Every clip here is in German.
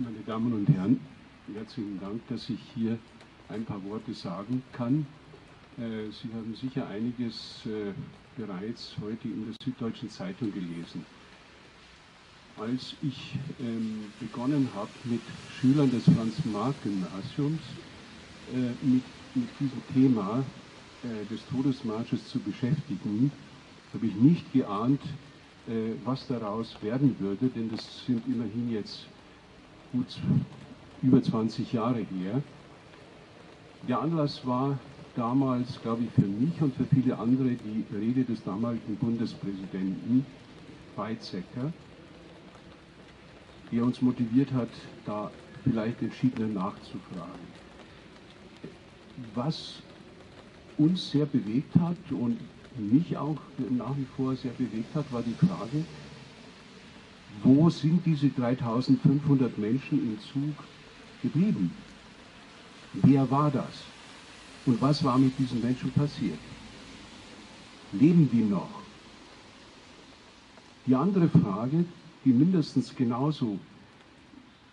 Meine Damen und Herren, herzlichen Dank, dass ich hier ein paar Worte sagen kann. Sie haben sicher einiges bereits heute in der Süddeutschen Zeitung gelesen. Als ich begonnen habe mit Schülern des Franz-Marc-Gymnasiums mit diesem Thema des Todesmarsches zu beschäftigen, habe ich nicht geahnt, was daraus werden würde, denn das sind immerhin jetzt gut über 20 Jahre her. Der Anlass war damals, glaube ich, für mich und für viele andere die Rede des damaligen Bundespräsidenten Weizsäcker, der uns motiviert hat, da vielleicht entschiedener nachzufragen. Was uns sehr bewegt hat und mich auch nach wie vor sehr bewegt hat, war die Frage, wo sind diese 3500 Menschen im Zug geblieben? Wer war das? Und was war mit diesen Menschen passiert? Leben die noch? Die andere Frage, die mindestens genauso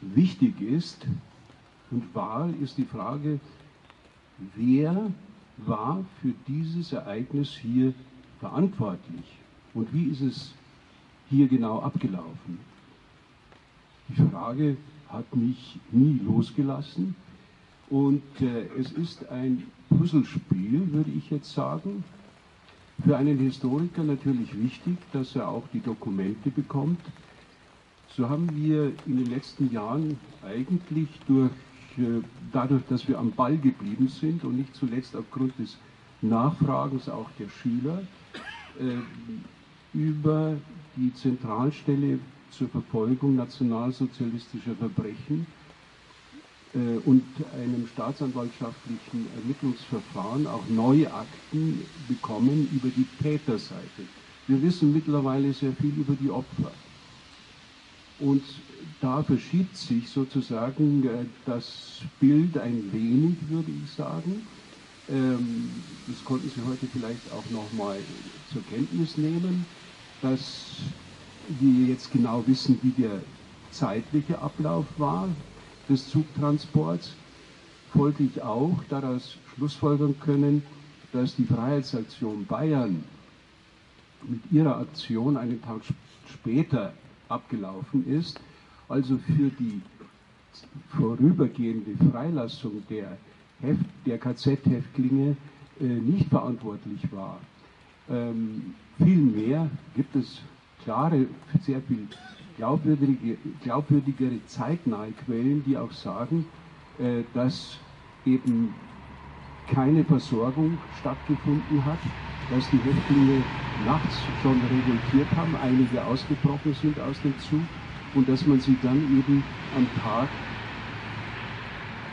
wichtig ist und wahr, ist die Frage, wer war für dieses Ereignis hier verantwortlich und wie ist es hier genau abgelaufen? Die Frage hat mich nie losgelassen und es ist ein Puzzlespiel, würde ich jetzt sagen. Für einen Historiker natürlich wichtig, dass er auch die Dokumente bekommt. So haben wir in den letzten Jahren eigentlich dadurch, dass wir am Ball geblieben sind und nicht zuletzt aufgrund des Nachfragens auch der Schüler, über die Zentralstelle zur Verfolgung nationalsozialistischer Verbrechen und einem staatsanwaltschaftlichen Ermittlungsverfahren auch neue Akten bekommen über die Täterseite. Wir wissen mittlerweile sehr viel über die Opfer. Und da verschiebt sich sozusagen das Bild ein wenig, würde ich sagen. Das konnten Sie heute vielleicht auch nochmal zur Kenntnis nehmen, dass wir jetzt genau wissen, wie der zeitliche Ablauf war des Zugtransports. Folglich auch daraus schlussfolgern können, dass die Freiheitsaktion Bayern mit ihrer Aktion einen Tag später abgelaufen ist, also für die vorübergehende Freilassung der KZ-Häftlinge nicht verantwortlich war. Vielmehr gibt es klare, sehr viel glaubwürdigere zeitnahe Quellen, die auch sagen, dass eben keine Versorgung stattgefunden hat, dass die Häftlinge nachts schon revoltiert haben, einige ausgebrochen sind aus dem Zug und dass man sie dann eben am Tag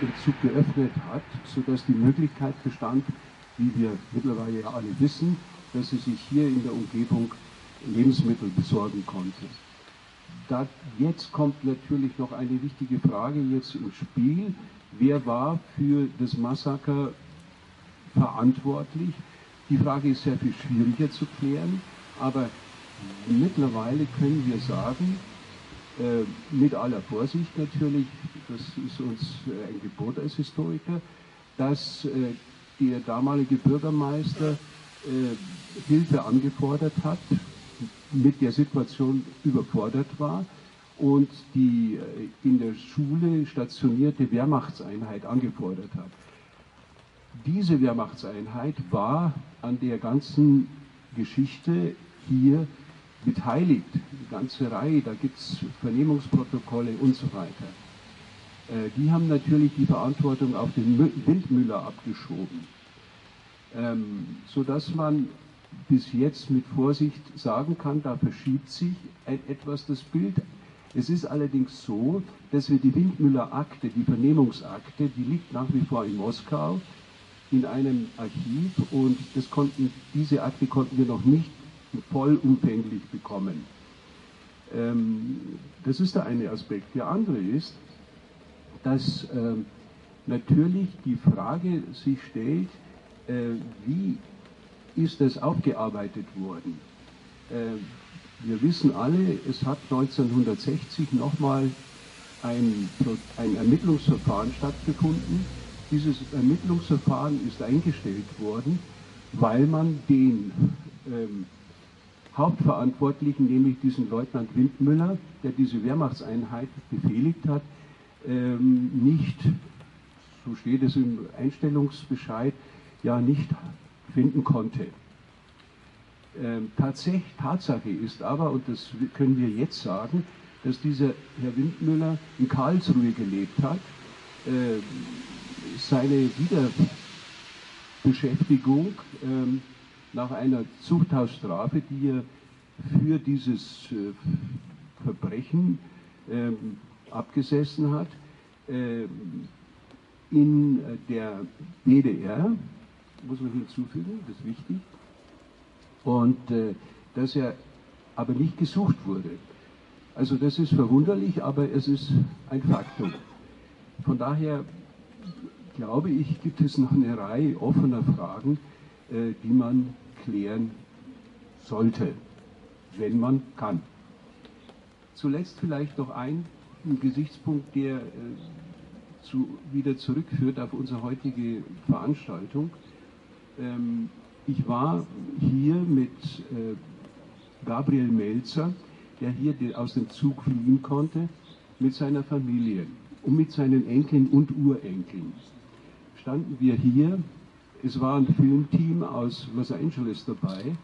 den Zug geöffnet hat, sodass die Möglichkeit bestand, wie wir mittlerweile ja alle wissen, dass sie sich hier in der Umgebung Lebensmittel besorgen konnte. Da jetzt kommt natürlich noch eine wichtige Frage jetzt ins Spiel. Wer war für das Massaker verantwortlich? Die Frage ist sehr viel schwieriger zu klären, aber mittlerweile können wir sagen, mit aller Vorsicht natürlich, das ist uns ein Gebot als Historiker, dass der damalige Bürgermeister Hilfe angefordert hat, mit der Situation überfordert war und die in der Schule stationierte Wehrmachtseinheit angefordert hat. Diese Wehrmachtseinheit war an der ganzen Geschichte hier beteiligt, eine ganze Reihe, da gibt es Vernehmungsprotokolle und so weiter. Die haben natürlich die Verantwortung auf den Windmüller abgeschoben, sodass man bis jetzt mit Vorsicht sagen kann, da verschiebt sich etwas das Bild. Es ist allerdings so, dass wir die Windmüller-Akte, die Vernehmungsakte, die liegt nach wie vor in Moskau in einem Archiv und das diese Akte konnten wir noch nicht vollumfänglich bekommen. Das ist der eine Aspekt. Der andere ist, dass natürlich die Frage sich stellt, wie ist das aufgearbeitet worden? Wir wissen alle, es hat 1960 nochmal ein Ermittlungsverfahren stattgefunden. Dieses Ermittlungsverfahren ist eingestellt worden, weil man den Hauptverantwortlichen, nämlich diesen Leutnant Windmüller, der diese Wehrmachtseinheit befehligt hat, nicht, so steht es im Einstellungsbescheid, ja nicht finden konnte. Tatsache ist aber, und das können wir jetzt sagen, dass dieser Herr Windmüller in Karlsruhe gelebt hat. Seine Wiederbeschäftigung nach einer Zuchthausstrafe, die er für dieses Verbrechen abgesessen hat, in der DDR, muss man hinzufügen, das ist wichtig, und dass er aber nicht gesucht wurde. Also das ist verwunderlich, aber es ist ein Faktum. Von daher glaube ich, gibt es noch eine Reihe offener Fragen, die man klären sollte, wenn man kann. Zuletzt vielleicht noch ein Gesichtspunkt, der wieder zurückführt auf unsere heutige Veranstaltung. Ich war hier mit Gabriel Melzer, der hier aus dem Zug fliehen konnte, mit seiner Familie und mit seinen Enkeln und Urenkeln. Standen wir hier, es war ein Filmteam aus Los Angeles dabei,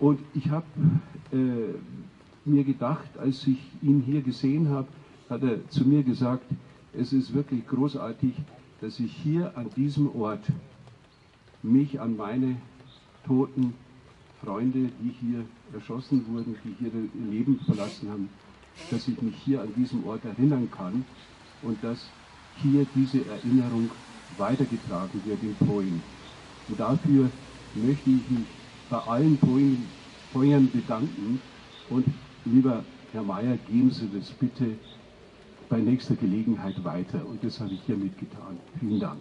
und ich habe mir gedacht, als ich ihn hier gesehen habe, hat er zu mir gesagt, es ist wirklich großartig, dass ich hier an diesem Ort mich an meine toten Freunde, die hier erschossen wurden, die hier ihr Leben verlassen haben, dass ich mich hier an diesem Ort erinnern kann und dass hier diese Erinnerung weitergetragen wird in Polen. Und dafür möchte ich mich bei allen Polen bedanken, und lieber Herr Mayer, geben Sie das bitte bei nächster Gelegenheit weiter, und das habe ich hiermit getan. Vielen Dank.